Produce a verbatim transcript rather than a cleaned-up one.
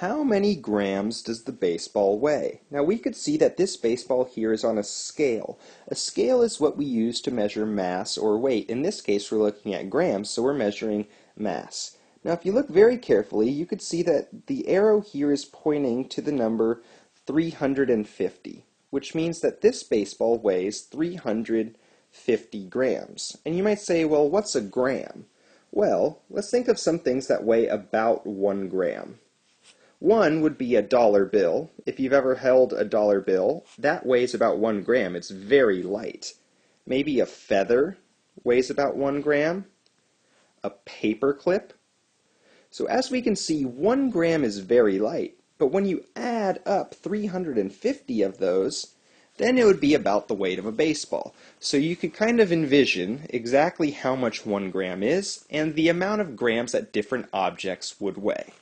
How many grams does the baseball weigh? Now we could see that this baseball here is on a scale. A scale is what we use to measure mass or weight. In this case, we're looking at grams, so we're measuring mass. Now if you look very carefully, you could see that the arrow here is pointing to the number three hundred fifty, which means that this baseball weighs three hundred fifty grams. And you might say, well, what's a gram? Well, let's think of some things that weigh about one gram. One would be a dollar bill. If you've ever held a dollar bill, that weighs about one gram. It's very light. Maybe a feather weighs about one gram. A paper clip. So as we can see, one gram is very light. But when you add up three hundred fifty of those, then it would be about the weight of a baseball. So you could kind of envision exactly how much one gram is and the amount of grams that different objects would weigh.